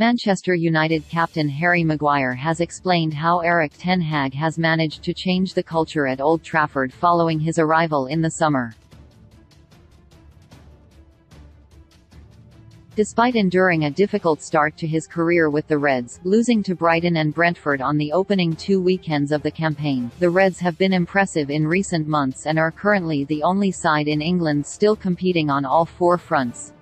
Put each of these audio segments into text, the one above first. Manchester United captain Harry Maguire has explained how Erik ten Hag has managed to change the culture at Old Trafford following his arrival in the summer. Despite enduring a difficult start to his career with the Reds, losing to Brighton and Brentford on the opening two weekends of the campaign, the Reds have been impressive in recent months and are currently the only side in England still competing on all four fronts.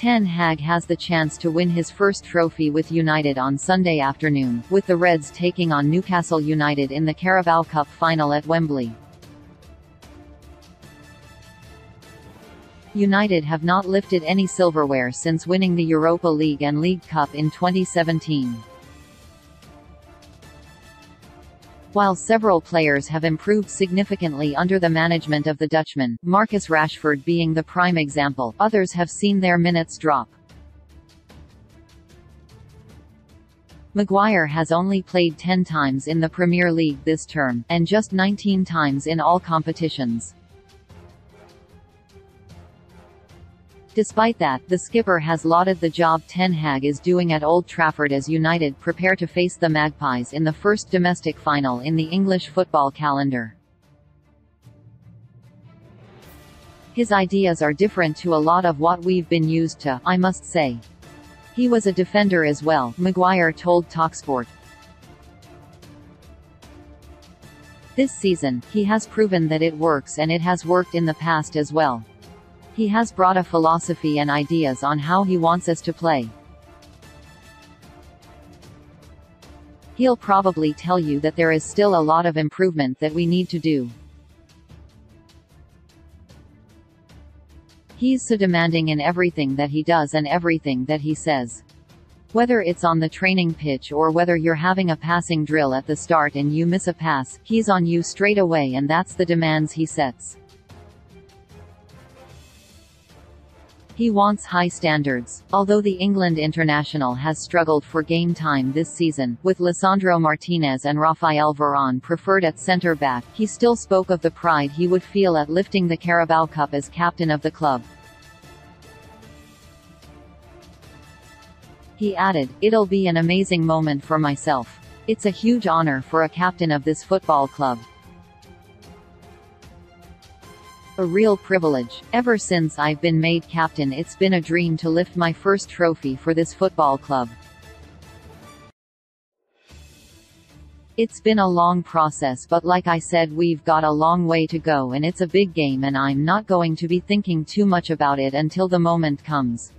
Ten Hag has the chance to win his first trophy with United on Sunday afternoon, with the Reds taking on Newcastle United in the Carabao Cup final at Wembley. United have not lifted any silverware since winning the Europa League and League Cup in 2017. While several players have improved significantly under the management of the Dutchman, Marcus Rashford being the prime example, others have seen their minutes drop. Maguire has only played 10 times in the Premier League this term, and just 19 times in all competitions. Despite that, the skipper has lauded the job Ten Hag is doing at Old Trafford as United prepare to face the Magpies in the first domestic final in the English football calendar. His ideas are different to a lot of what we've been used to, I must say. He was a defender as well, Maguire told Talksport. This season, he has proven that it works, and it has worked in the past as well. He has brought a philosophy and ideas on how he wants us to play. He'll probably tell you that there is still a lot of improvement that we need to do. He's so demanding in everything that he does and everything that he says. Whether it's on the training pitch or whether you're having a passing drill at the start and you miss a pass, he's on you straight away, and that's the demands he sets. He wants high standards. Although the England international has struggled for game time this season, with Lisandro Martinez and Rafael Varane preferred at centre-back, he still spoke of the pride he would feel at lifting the Carabao Cup as captain of the club. He added, "It'll be an amazing moment for myself. It's a huge honour for a captain of this football club. A real privilege. Ever since I've been made captain, it's been a dream to lift my first trophy for this football club. It's been a long process, but like I said, we've got a long way to go, and it's a big game, and I'm not going to be thinking too much about it until the moment comes."